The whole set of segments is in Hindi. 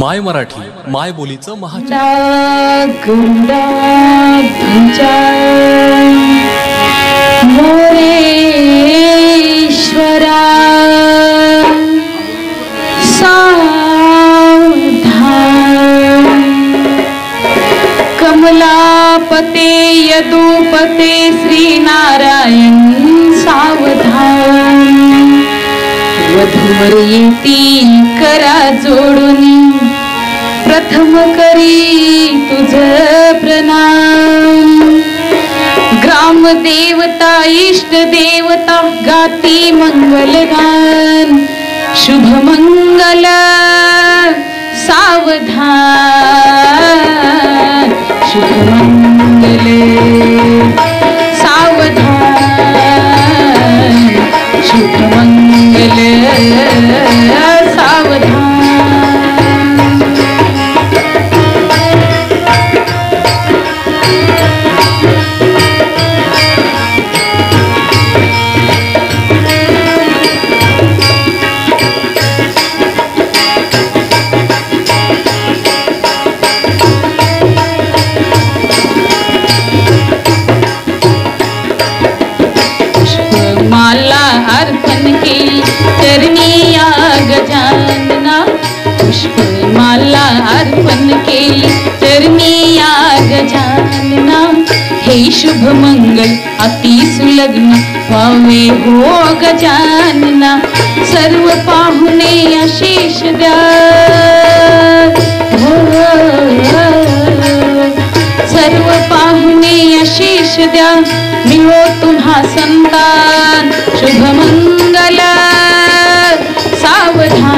माय मराठी माय बोलीचं कमलापते यदुपते श्री नारायण सावधान वधूवर येती करा जोडुनी प्रथम करी तुझ प्रणाम ग्राम देवता इष्ट देवता गाती मंगलगान शुभ मंगल सावधान शुभ मंगल सावधान शुभ मंगल सावधान। अर्पण केली चरणी या गजानना हे शुभ मंगल अति सुलग्न पावे हो गजानना सर्व पाहुणे आशीष द्या सर्व पाहुणे आशीष द्या मिळो तुम्हा संतान शुभ मंगल सावधान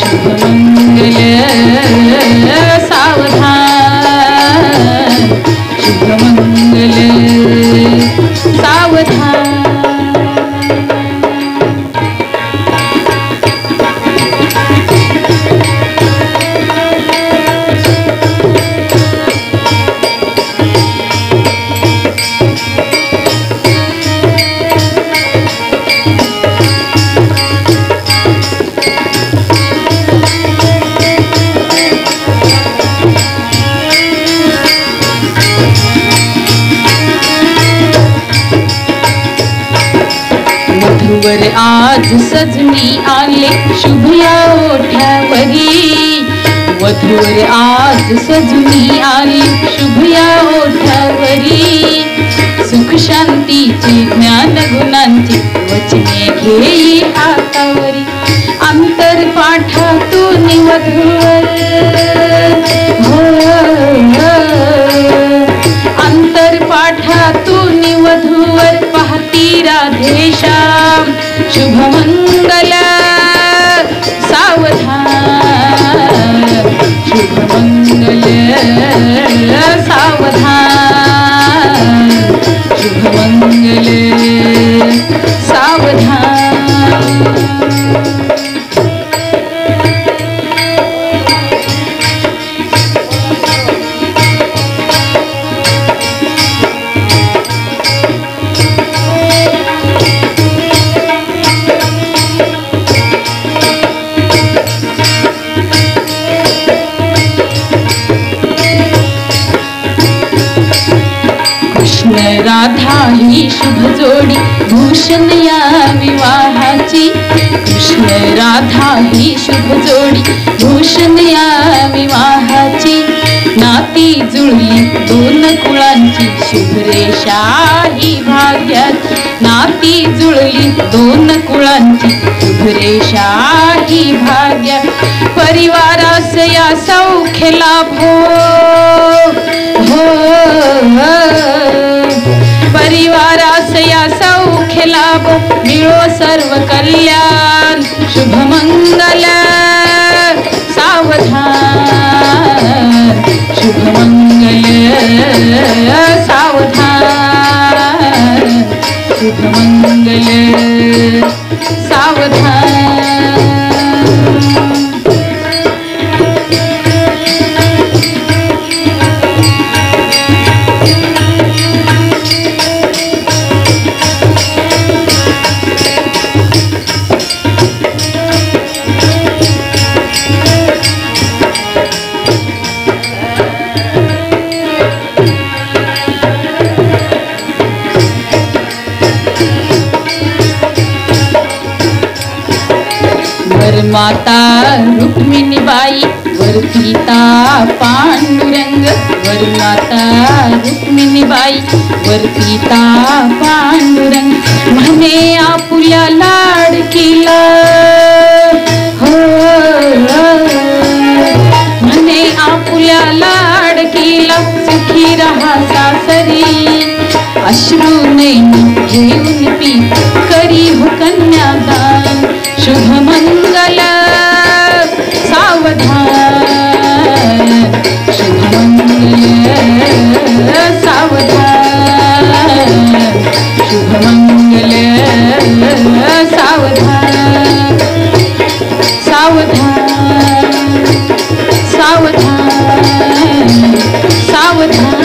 शुभ मंगल सावधान शुभ मंगल सावधान। मधुवर आज सजनी आले शुभ या ओठावरी मधुवर आज सजनी आले शुभ या ओठावरी सुख शांतीची ज्ञान गुणांची वचने घेई हातावरी अंतर पाठातून मधुवर अंतर पाठातून मधुवर पाहती राधेशा शुभ मंगल सावधान शुभ मंगल सावधान शुभ मंगल सावधान। राधा ही शुभ जोडी भूषण या विवाहाची कृष्ण राधा ही शुभ जोडी भूषण या विवाहाची नाती जुळली दोन कुळांची शुभ रेषा ही भाग्याची नाती जुळली दोन कुळांची शुभ रेषा ही भाग्या परिवारास या सौख्य लाभो हो परिवारास या सौख्य लाभ मिळो सर्व कल्याण शुभ मंगल सावधान शुभ मंगल सावधान शुभ मंगल सावधान। माता रुक्मिणी बाई, वर पिता पांडुरंग। वर माता रुक्मिणी बाई, वर पिता पांडुरंग। म्हणे आपुल्या लाडकीला हो, म्हणे आपुल्या लाडकीला सुखी राहा सासरी, अश्रू नैनी घेऊन पीत करी हो कन्यादान। शुभ मंगल सावधान, शुभ मंगल सावधान, शुभ मंगल सावधान, सावधान सावधान सावधान।